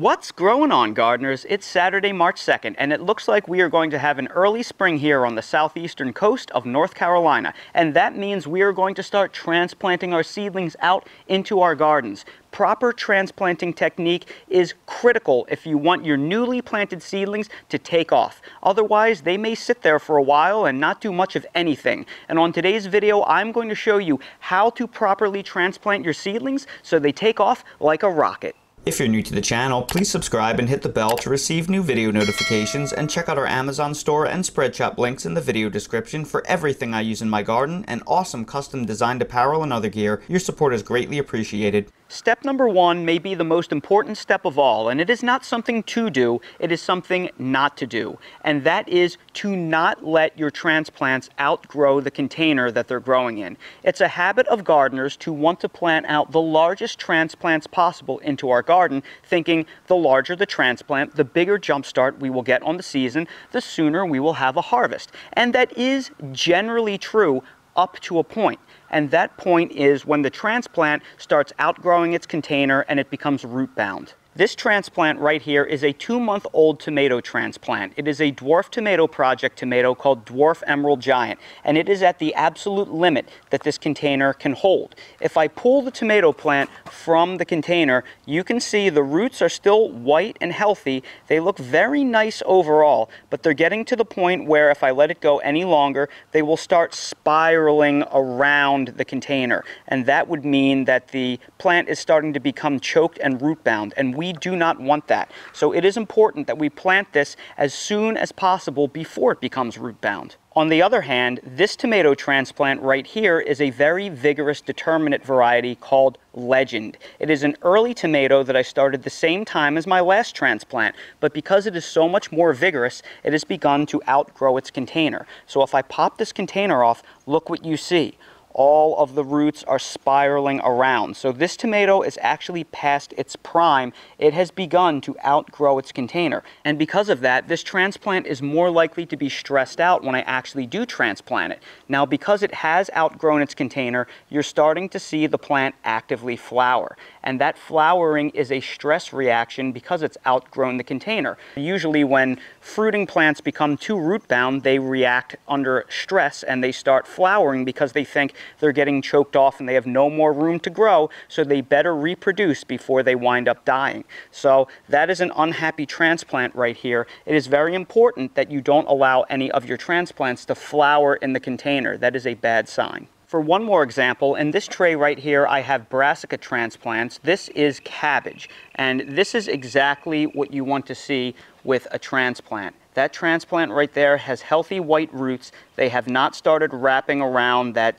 What's growing on, gardeners? It's Saturday, March 2nd, and it looks like we are going to have an early spring here on the southeastern coast of North Carolina, and that means we are going to start transplanting our seedlings out into our gardens. Proper transplanting technique is critical if you want your newly planted seedlings to take off. Otherwise, they may sit there for a while and not do much of anything. And on today's video, I'm going to show you how to properly transplant your seedlings so they take off like a rocket. If you're new to the channel, please subscribe and hit the bell to receive new video notifications, and check out our Amazon store and Spreadshop links in the video description for everything I use in my garden and awesome custom designed apparel and other gear. Your support is greatly appreciated. Step number one may be the most important step of all, and it is not something to do, it is something not to do. And that is to not let your transplants outgrow the container that they're growing in. It's a habit of gardeners to want to plant out the largest transplants possible into our garden, thinking the larger the transplant, the bigger jumpstart we will get on the season, the sooner we will have a harvest. And that is generally true up to a point. And that point is when the transplant starts outgrowing its container and it becomes root-bound. This transplant right here is a 2-month-old tomato transplant. It is a dwarf tomato project tomato called Dwarf Emerald Giant, and it is at the absolute limit that this container can hold. If I pull the tomato plant from the container, you can see the roots are still white and healthy. They look very nice overall, but they're getting to the point where if I let it go any longer, they will start spiraling around the container, and that would mean that the plant is starting to become choked and root-bound, and we do not want that. So it is important that we plant this as soon as possible before it becomes root-bound. On the other hand, this tomato transplant right here is a very vigorous determinate variety called Legend. It is an early tomato that I started the same time as my last transplant, but because it is so much more vigorous, it has begun to outgrow its container. So if I pop this container off, look what you see. All of the roots are spiraling around. So this tomato is actually past its prime. It has begun to outgrow its container. And because of that, this transplant is more likely to be stressed out when I actually do transplant it. Now, because it has outgrown its container, you're starting to see the plant actively flower. And that flowering is a stress reaction because it's outgrown the container. Usually when fruiting plants become too root-bound, they react under stress and they start flowering because they think they're getting choked off and they have no more room to grow, so they better reproduce before they wind up dying. So that is an unhappy transplant right here. It is very important that you don't allow any of your transplants to flower in the container. That is a bad sign. For one more example, in this tray right here, I have brassica transplants. This is cabbage, and this is exactly what you want to see with a transplant. That transplant right there has healthy white roots. They have not started wrapping around that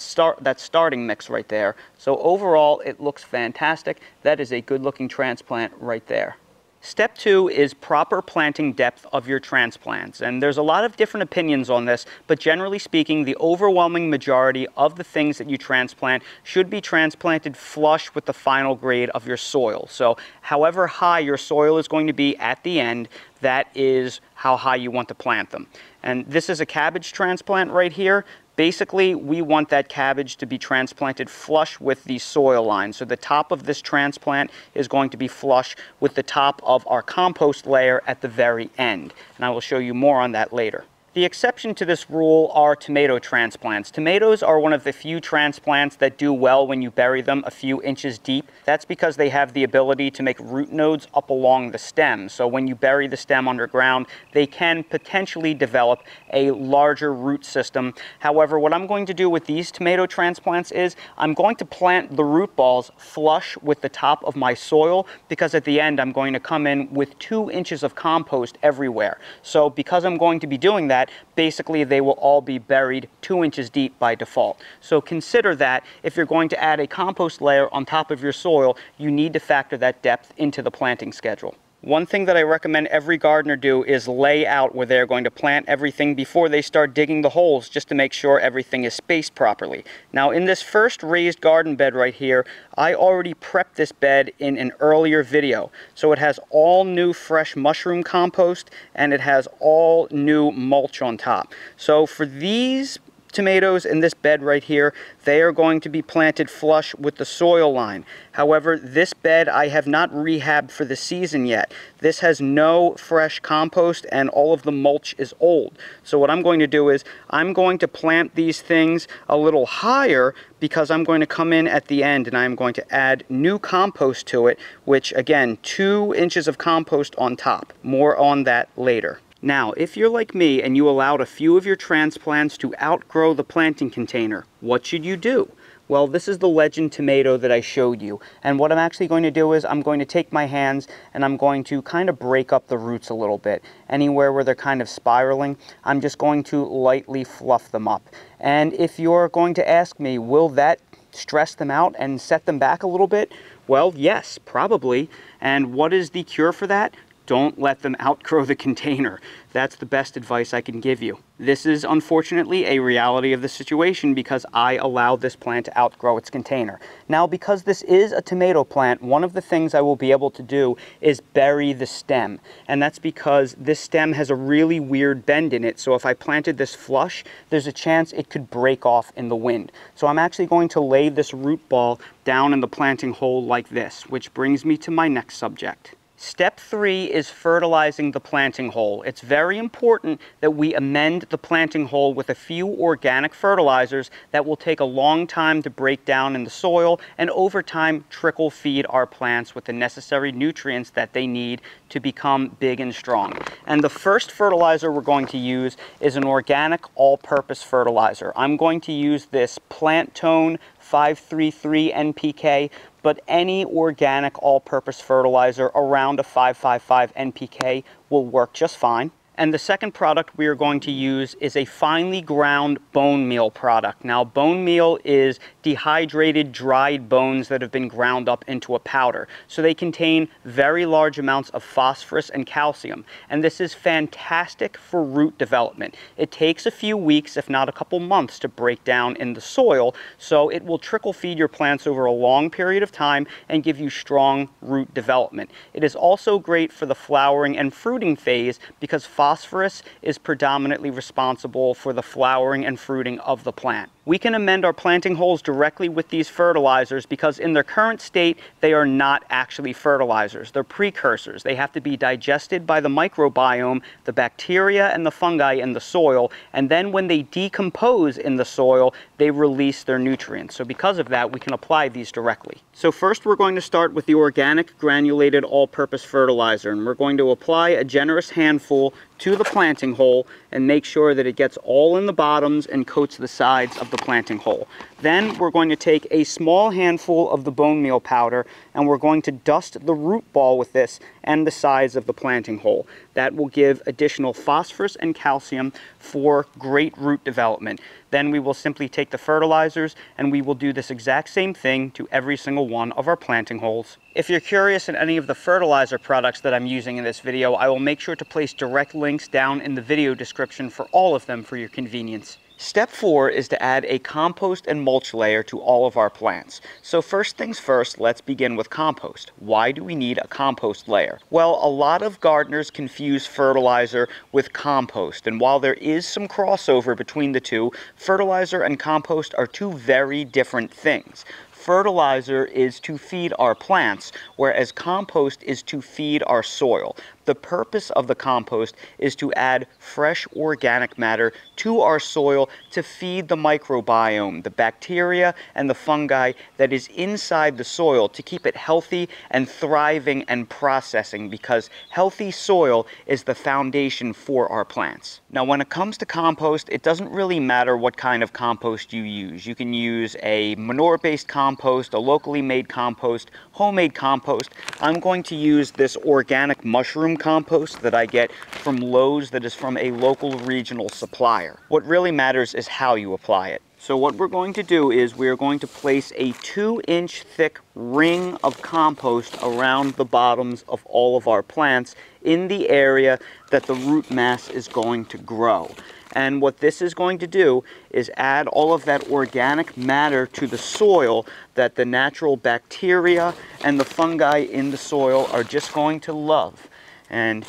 starting mix right there. So overall, it looks fantastic. That is a good-looking transplant right there. Step two is proper planting depth of your transplants, and there's a lot of different opinions on this, but generally speaking, the overwhelming majority of the things that you transplant should be transplanted flush with the final grade of your soil. So however high your soil is going to be at the end, that is how high you want to plant them. And this is a cabbage transplant right here. Basically, we want that cabbage to be transplanted flush with the soil line. So the top of this transplant is going to be flush with the top of our compost layer at the very end. And I will show you more on that later. The exception to this rule are tomato transplants. Tomatoes are one of the few transplants that do well when you bury them a few inches deep. That's because they have the ability to make root nodes up along the stem. So when you bury the stem underground, they can potentially develop a larger root system. However, what I'm going to do with these tomato transplants is I'm going to plant the root balls flush with the top of my soil, because at the end I'm going to come in with 2 inches of compost everywhere. So because I'm going to be doing that, basically they will all be buried 2 inches deep by default. So consider that if you're going to add a compost layer on top of your soil, you need to factor that depth into the planting schedule. One thing that I recommend every gardener do is lay out where they're going to plant everything before they start digging the holes, just to make sure everything is spaced properly. Now, in this first raised garden bed right here, I already prepped this bed in an earlier video. So it has all new fresh mushroom compost and it has all new mulch on top. So for these tomatoes in this bed right here, they are going to be planted flush with the soil line. However, this bed I have not rehabbed for the season yet. This has no fresh compost and all of the mulch is old. So what I'm going to do is I'm going to plant these things a little higher because I'm going to come in at the end and I'm going to add new compost to it, which again, 2 inches of compost on top. More on that later. Now, if you're like me and you allowed a few of your transplants to outgrow the planting container, what should you do? Well, this is the Legend tomato that I showed you. And what I'm actually going to do is I'm going to take my hands and I'm going to kind of break up the roots a little bit. Anywhere where they're kind of spiraling, I'm just going to lightly fluff them up. And if you're going to ask me, will that stress them out and set them back a little bit? Well, yes, probably. And what is the cure for that? Don't let them outgrow the container. That's the best advice I can give you. This is unfortunately a reality of the situation because I allowed this plant to outgrow its container. Now, because this is a tomato plant, one of the things I will be able to do is bury the stem. And that's because this stem has a really weird bend in it. So if I planted this flush, there's a chance it could break off in the wind. So I'm actually going to lay this root ball down in the planting hole like this, which brings me to my next subject. Step 3 is fertilizing the planting hole. It's very important that we amend the planting hole with a few organic fertilizers that will take a long time to break down in the soil and over time trickle feed our plants with the necessary nutrients that they need to become big and strong. And the first fertilizer we're going to use is an organic all-purpose fertilizer. I'm going to use this Plant-tone 533 NPK, but any organic all-purpose fertilizer around a 555 NPK will work just fine. And the second product we are going to use is a finely ground bone meal product. Now, bone meal is dehydrated, dried bones that have been ground up into a powder. So they contain very large amounts of phosphorus and calcium. And this is fantastic for root development. It takes a few weeks, if not a couple months, to break down in the soil. So it will trickle feed your plants over a long period of time and give you strong root development. It is also great for the flowering and fruiting phase because phosphorus is predominantly responsible for the flowering and fruiting of the plant. We can amend our planting holes directly with these fertilizers because in their current state, they are not actually fertilizers. They're precursors. They have to be digested by the microbiome, the bacteria and the fungi in the soil, and then when they decompose in the soil, they release their nutrients. So because of that, we can apply these directly. So first, we're going to start with the organic granulated all-purpose fertilizer, and we're going to apply a generous handful to the planting hole and make sure that it gets all in the bottoms and coats the sides of the planting hole. Then we're going to take a small handful of the bone meal powder and we're going to dust the root ball with this and the sides of the planting hole. That will give additional phosphorus and calcium for great root development. Then we will simply take the fertilizers and we will do this exact same thing to every single one of our planting holes. If you're curious in any of the fertilizer products that I'm using in this video, I will make sure to place direct links down in the video description for all of them for your convenience. Step 4 is to add a compost and mulch layer to all of our plants. So first things first, let's begin with compost. Why do we need a compost layer? Well, a lot of gardeners confuse fertilizer with compost, and while there is some crossover between the two, fertilizer and compost are two very different things. Fertilizer is to feed our plants, whereas compost is to feed our soil. The purpose of the compost is to add fresh organic matter to our soil to feed the microbiome, the bacteria and the fungi that is inside the soil to keep it healthy and thriving and processing, because healthy soil is the foundation for our plants. Now, when it comes to compost, it doesn't really matter what kind of compost you use. You can use a manure-based compost, a locally made compost, homemade compost. I'm going to use this organic mushroom compost that I get from Lowe's that is from a local regional supplier. What really matters is how you apply it. So what we're going to do is we're going to place a 2-inch thick ring of compost around the bottoms of all of our plants in the area that the root mass is going to grow. And what this is going to do is add all of that organic matter to the soil that the natural bacteria and the fungi in the soil are just going to love. And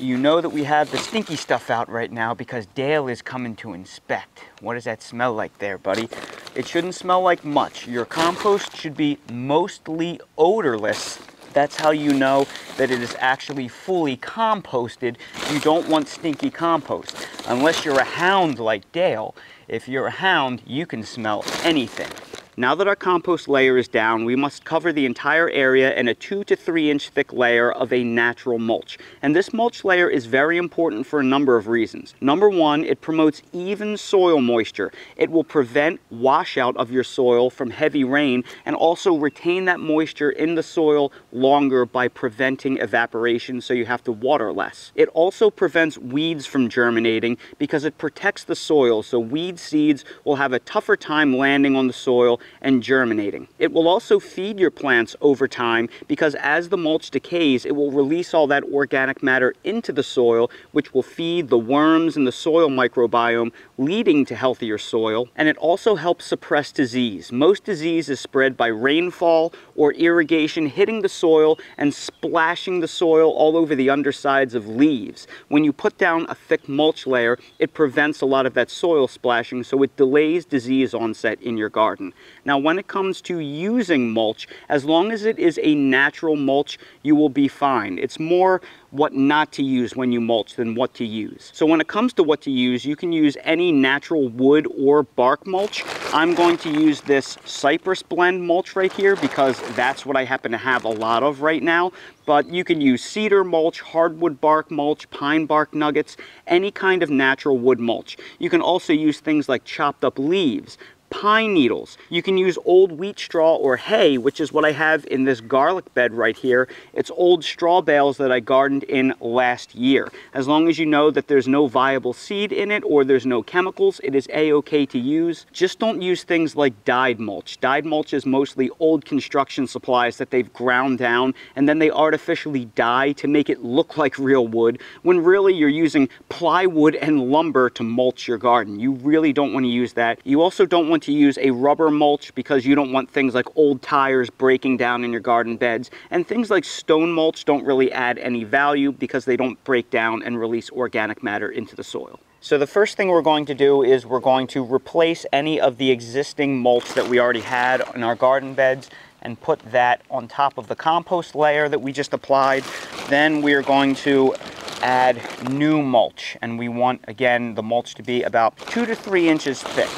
You know that we have the stinky stuff out right now because Dale is coming to inspect. What does that smell like there, buddy? It shouldn't smell like much. Your compost should be mostly odorless. That's how you know that it is actually fully composted. You don't want stinky compost. Unless you're a hound like Dale. If you're a hound, you can smell anything. Now that our compost layer is down, we must cover the entire area in a 2 to 3 inch thick layer of a natural mulch. And this mulch layer is very important for a number of reasons. Number one, it promotes even soil moisture. It will prevent washout of your soil from heavy rain and also retain that moisture in the soil longer by preventing evaporation, so you have to water less. It also prevents weeds from germinating because it protects the soil, so weed seeds will have a tougher time landing on the soil and germinating. It will also feed your plants over time because as the mulch decays, it will release all that organic matter into the soil, which will feed the worms and the soil microbiome, leading to healthier soil. And it also helps suppress disease. Most disease is spread by rainfall or irrigation hitting the soil and splashing the soil all over the undersides of leaves. When you put down a thick mulch layer, it prevents a lot of that soil splashing, so it delays disease onset in your garden. Now, when it comes to using mulch, as long as it is a natural mulch, you will be fine. It's more what not to use when you mulch than what to use. So when it comes to what to use, you can use any natural wood or bark mulch. I'm going to use this cypress blend mulch right here because that's what I happen to have a lot of right now. But you can use cedar mulch, hardwood bark mulch, pine bark nuggets, any kind of natural wood mulch. You can also use things like chopped up leaves, pine needles. You can use old wheat straw or hay, which is what I have in this garlic bed right here. It's old straw bales that I gardened in last year. As long as you know that there's no viable seed in it or there's no chemicals, it is a-okay to use. Just don't use things like dyed mulch. Dyed mulch is mostly old construction supplies that they've ground down and then they artificially dye to make it look like real wood, when really you're using plywood and lumber to mulch your garden. You really don't want to use that. You also don't want to use a rubber mulch because you don't want things like old tires breaking down in your garden beds, and things like stone mulch don't really add any value because they don't break down and release organic matter into the soil. So the first thing we're going to do is we're going to replace any of the existing mulch that we already had in our garden beds and put that on top of the compost layer that we just applied. Then we are going to add new mulch, and we want, again, the mulch to be about 2 to 3 inches thick.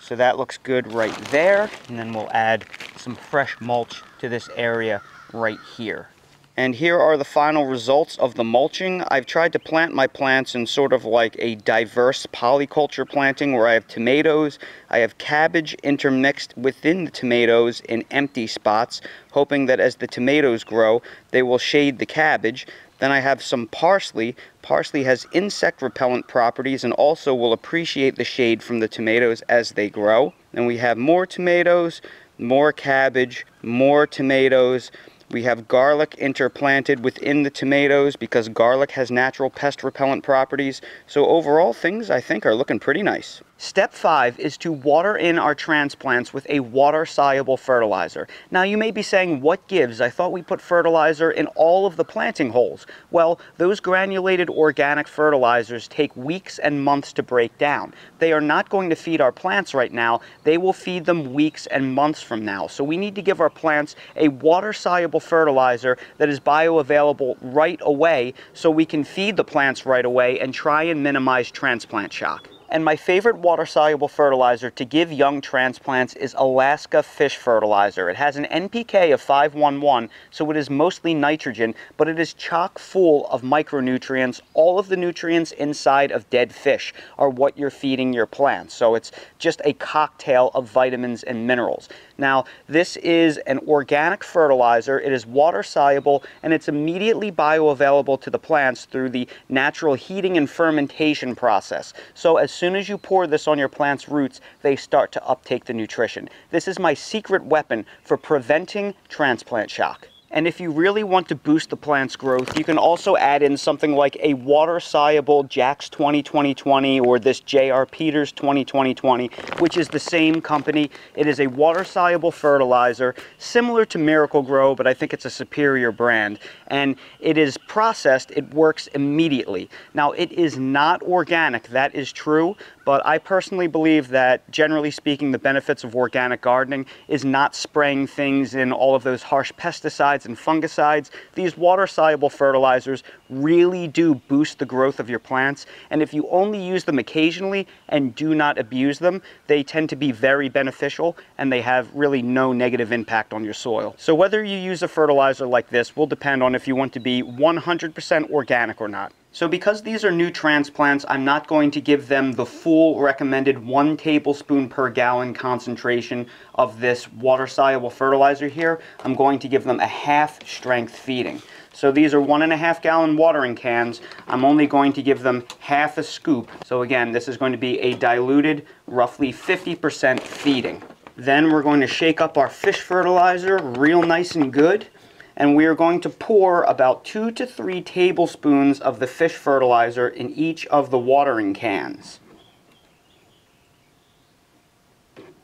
So that looks good right there. And then we'll add some fresh mulch to this area right here. And here are the final results of the mulching. I've tried to plant my plants in sort of like a diverse polyculture planting where I have tomatoes, I have cabbage intermixed within the tomatoes in empty spots, hoping that as the tomatoes grow, they will shade the cabbage. Then I have some parsley. Parsley has insect repellent properties and also will appreciate the shade from the tomatoes as they grow. Then we have more tomatoes, more cabbage, more tomatoes. We have garlic interplanted within the tomatoes because garlic has natural pest repellent properties. So overall, things I think are looking pretty nice. Step 5 is to water in our transplants with a water-soluble fertilizer. Now you may be saying, what gives? I thought we put fertilizer in all of the planting holes. Well, those granulated organic fertilizers take weeks and months to break down. They are not going to feed our plants right now. They will feed them weeks and months from now. So we need to give our plants a water-soluble fertilizer that is bioavailable right away so we can feed the plants right away and try and minimize transplant shock. And my favorite water-soluble fertilizer to give young transplants is Alaska Fish Fertilizer. It has an NPK of 5.11, so it is mostly nitrogen, but it is chock full of micronutrients. All of the nutrients inside of dead fish are what you're feeding your plants, so it's just a cocktail of vitamins and minerals. Now, this is an organic fertilizer. It is water-soluble, and it's immediately bioavailable to the plants through the natural heating and fermentation process. So as soon as you pour this on your plant's roots, they start to uptake the nutrition. This is my secret weapon for preventing transplant shock. And if you really want to boost the plant's growth, you can also add in something like a water-soluble Jack's 202020 or this J.R. Peters 202020, which is the same company. It is a water-soluble fertilizer similar to Miracle-Gro, but I think it's a superior brand. And it is processed. It works immediately. Now, it is not organic. That is true. But I personally believe that, generally speaking, the benefits of organic gardening is not spraying things in all of those harsh pesticides and fungicides. These water-soluble fertilizers really do boost the growth of your plants, and if you only use them occasionally and do not abuse them, they tend to be very beneficial and they have really no negative impact on your soil. So whether you use a fertilizer like this will depend on if you want to be 100% organic or not. So because these are new transplants, I'm not going to give them the full recommended 1 tablespoon per gallon concentration of this water-soluble fertilizer here. I'm going to give them a half strength feeding. So these are 1.5 gallon watering cans. I'm only going to give them half a scoop. So again, this is going to be a diluted, roughly 50% feeding. Then we're going to shake up our fish fertilizer real nice and good. And we are going to pour about 2 to 3 tablespoons of the fish fertilizer in each of the watering cans.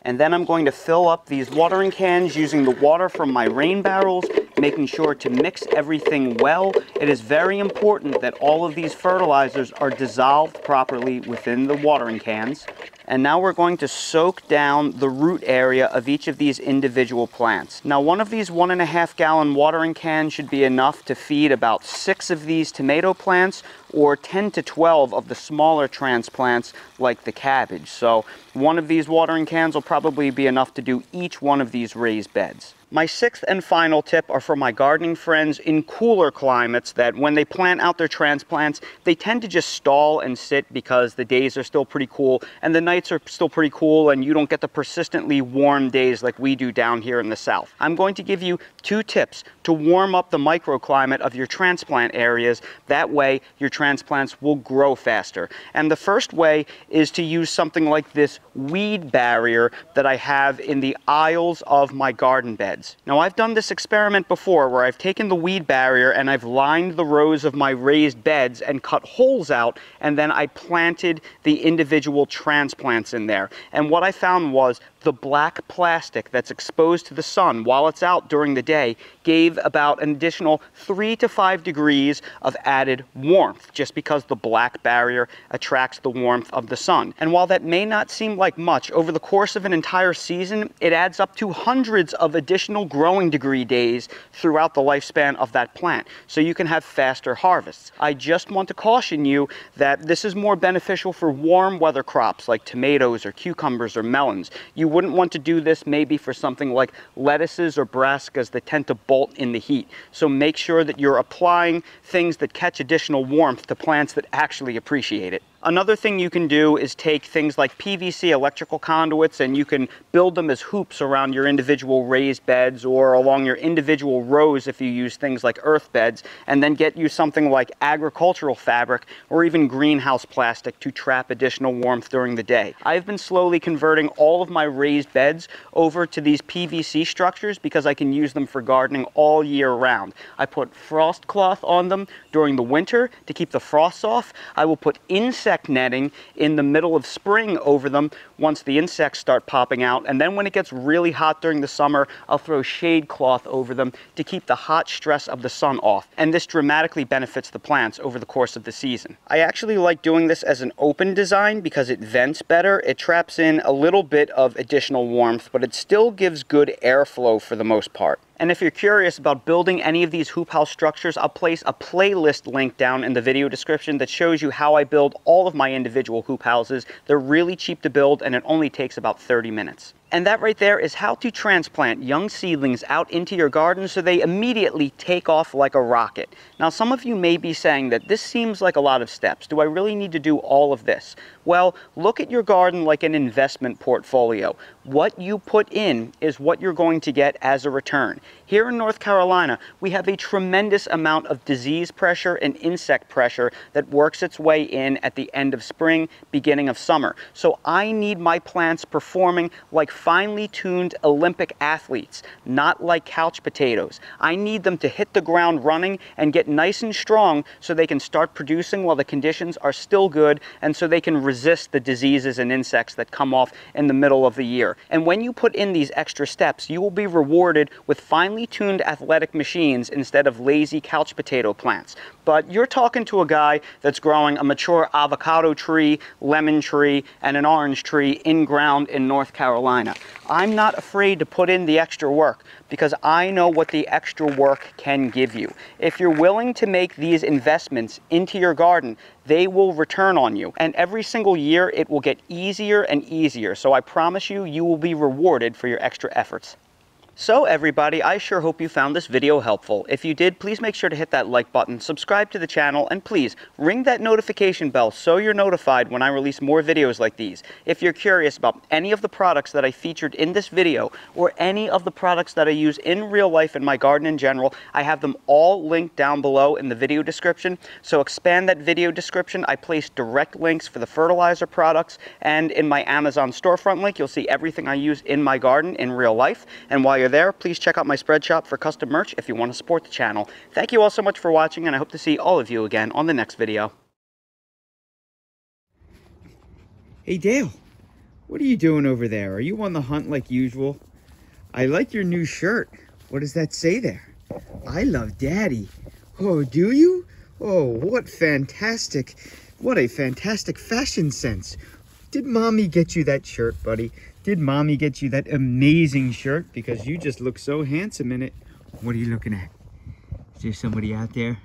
And then I'm going to fill up these watering cans using the water from my rain barrels, making sure to mix everything well. It is very important that all of these fertilizers are dissolved properly within the watering cans. And now we're going to soak down the root area of each of these individual plants. Now, one of these 1.5 gallon watering cans should be enough to feed about 6 of these tomato plants or 10 to 12 of the smaller transplants like the cabbage. So one of these watering cans will probably be enough to do each one of these raised beds. My 6th and final tip are for my gardening friends in cooler climates that when they plant out their transplants, they tend to just stall and sit because the days are still pretty cool and the nights are still pretty cool and you don't get the persistently warm days like we do down here in the South. I'm going to give you 2 tips to warm up the microclimate of your transplant areas. That way your transplants will grow faster. And the first way is to use something like this weed barrier that I have in the aisles of my garden beds. Now, I've done this experiment before where I've taken the weed barrier and I've lined the rows of my raised beds and cut holes out, and then I planted the individual transplants in there. And what I found was the black plastic that's exposed to the sun while it's out during the day gave about an additional 3 to 5 degrees of added warmth just because the black barrier attracts the warmth of the sun. And while that may not seem like much, over the course of an entire season, it adds up to hundreds of additional growing degree days throughout the lifespan of that plant, so you can have faster harvests. I just want to caution you that this is more beneficial for warm weather crops like tomatoes or cucumbers or melons. You wouldn't want to do this maybe for something like lettuces or brassicas that tend to bolt in the heat. So make sure that you're applying things that catch additional warmth to plants that actually appreciate it. Another thing you can do is take things like PVC electrical conduits and you can build them as hoops around your individual raised beds or along your individual rows if you use things like earth beds, and then get you something like agricultural fabric or even greenhouse plastic to trap additional warmth during the day. I've been slowly converting all of my raised beds over to these PVC structures because I can use them for gardening all year round. I put frost cloth on them during the winter to keep the frosts off. I will put insect netting in the middle of spring over them once the insects start popping out, and then when it gets really hot during the summer, I'll throw shade cloth over them to keep the hot stress of the sun off, and this dramatically benefits the plants over the course of the season. I actually like doing this as an open design because it vents better, it traps in a little bit of additional warmth, but it still gives good airflow for the most part. And if you're curious about building any of these hoop house structures, I'll place a playlist link down in the video description that shows you how I build all of my individual hoop houses. They're really cheap to build and it only takes about 30 minutes. And that right there is how to transplant young seedlings out into your garden so they immediately take off like a rocket. Now, some of you may be saying that this seems like a lot of steps. Do I really need to do all of this? Well, look at your garden like an investment portfolio. What you put in is what you're going to get as a return. Here in North Carolina, we have a tremendous amount of disease pressure and insect pressure that works its way in at the end of spring, beginning of summer. So I need my plants performing like finely tuned Olympic athletes, not like couch potatoes. I need them to hit the ground running and get nice and strong so they can start producing while the conditions are still good, and so they can resist the diseases and insects that come off in the middle of the year. And when you put in these extra steps, you will be rewarded with finely tuned athletic machines instead of lazy couch potato plants. But you're talking to a guy that's growing a mature avocado tree, lemon tree, and an orange tree in ground in North Carolina. I'm not afraid to put in the extra work because I know what the extra work can give you. If you're willing to make these investments into your garden, they will return on you. And every single year, it will get easier and easier. So I promise you, you will be rewarded for your extra efforts. So everybody, I sure hope you found this video helpful. If you did, please make sure to hit that like button, subscribe to the channel, and please ring that notification bell so you're notified when I release more videos like these. If you're curious about any of the products that I featured in this video or any of the products that I use in real life in my garden in general, I have them all linked down below in the video description. So expand that video description. I place direct links for the fertilizer products, and in my Amazon storefront link, you'll see everything I use in my garden in real life. And while you're there, please check out my spread shop for custom merch if you want to support the channel. Thank you all so much for watching, and I hope to see all of you again on the next video. Hey Dale, what are you doing over there? Are you on the hunt like usual? I like your new shirt. What does that say there? I love daddy. Oh, do you? Oh, what a fantastic fashion sense. Did mommy get you that shirt, buddy? Did mommy get you that amazing shirt? Because you just look so handsome in it. What are you looking at? Is there somebody out there?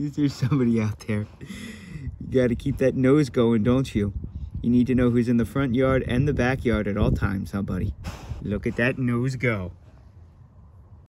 Is there somebody out there? You gotta keep that nose going, don't you? You need to know who's in the front yard and the backyard at all times, huh, buddy? Look at that nose go.